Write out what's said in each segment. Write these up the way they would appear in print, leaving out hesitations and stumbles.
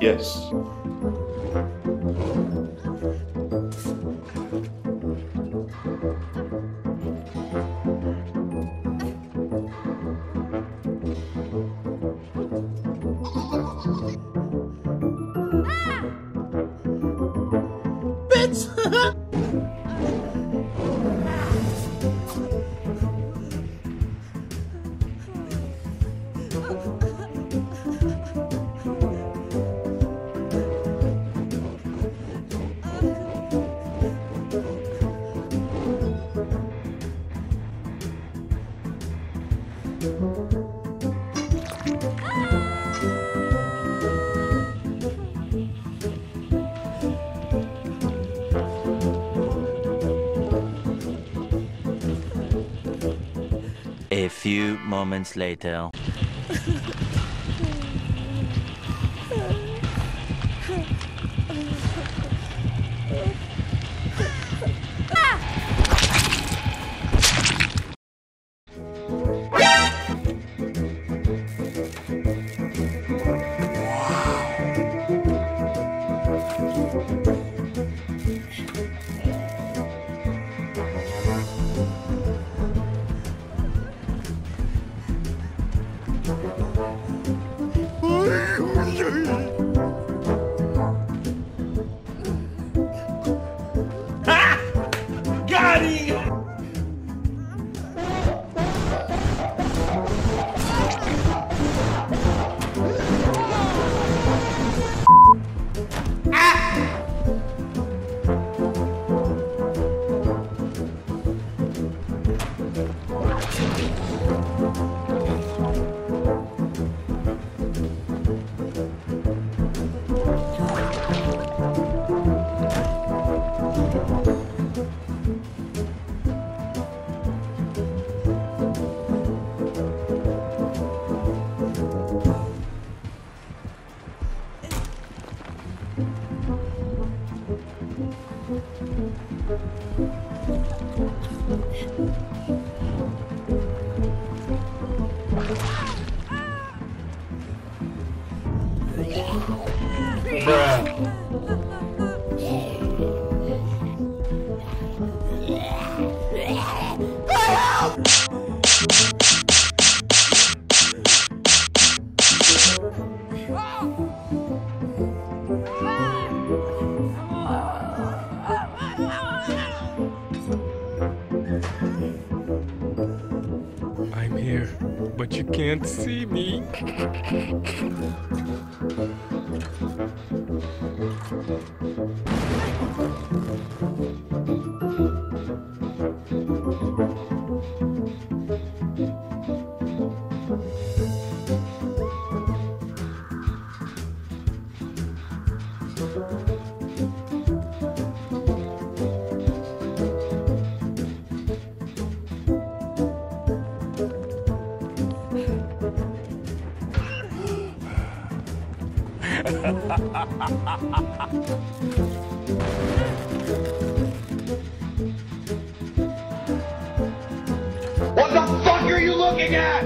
Yes. A few moments later. I'm here, but you can't see me. What the fuck are you looking at?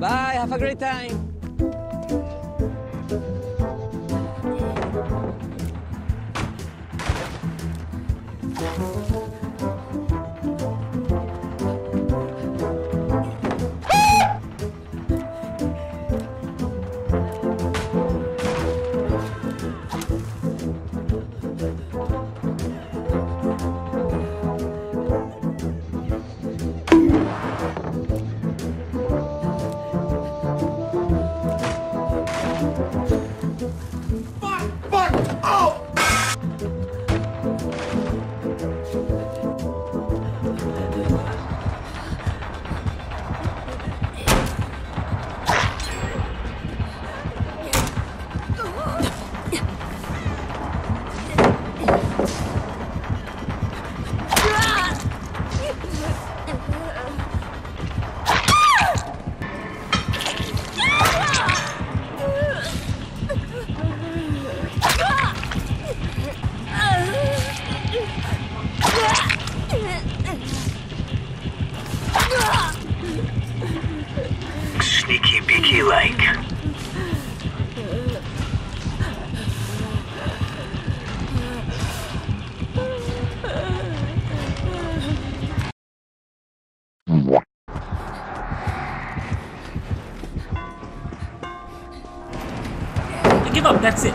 Bye, have a great time. Sneaky beaky like. I give up, that's it.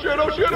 Shit, oh shit.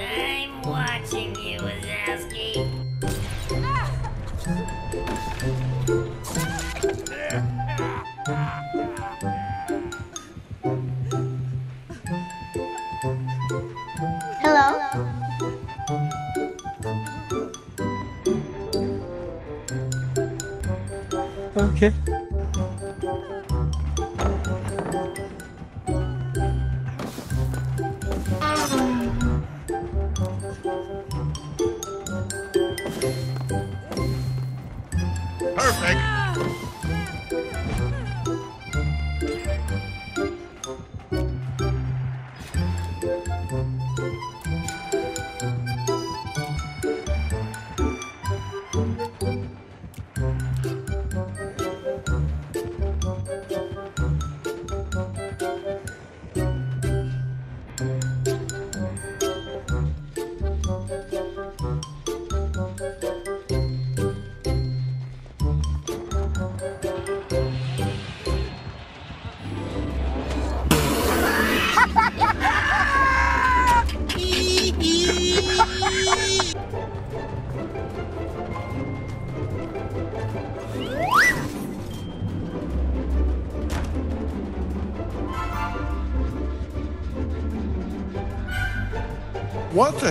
I'm watching you, Wazowski. Okay. Perfect. What the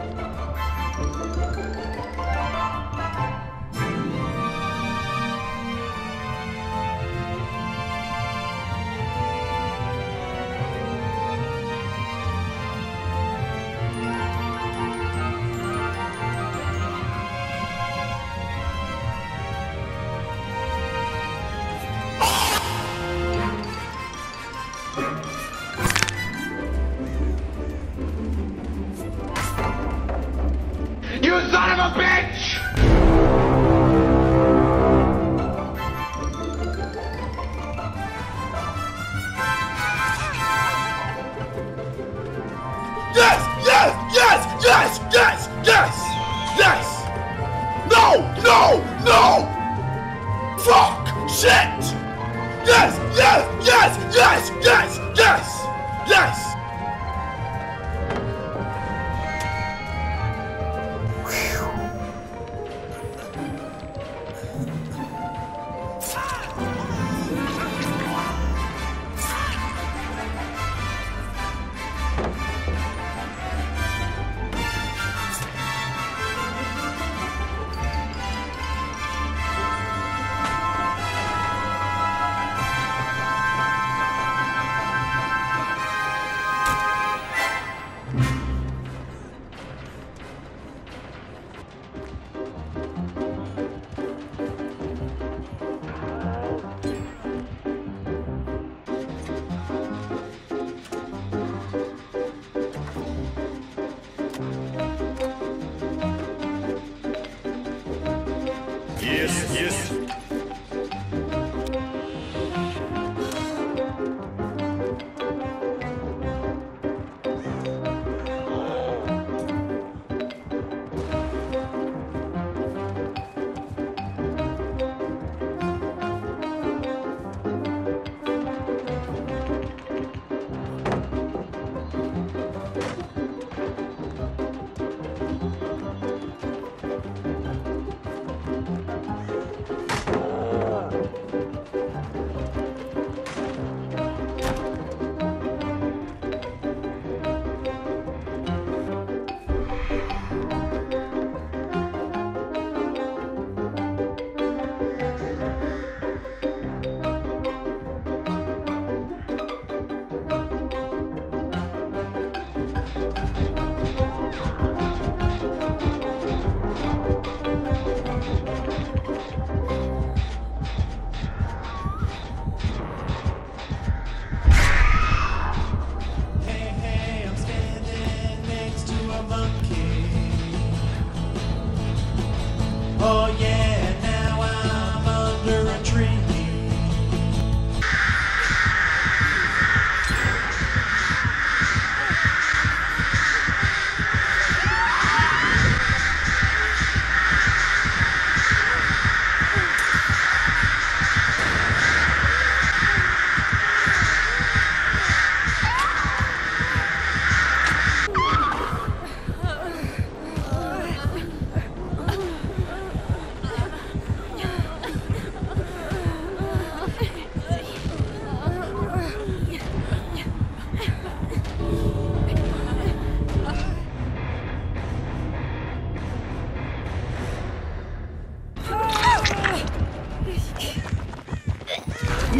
You son of a bitch! Yes.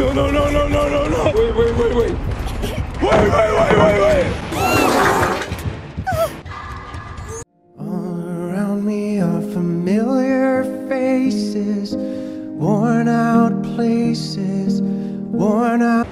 No! Wait! Wait! All around me are familiar faces, worn out places, worn out.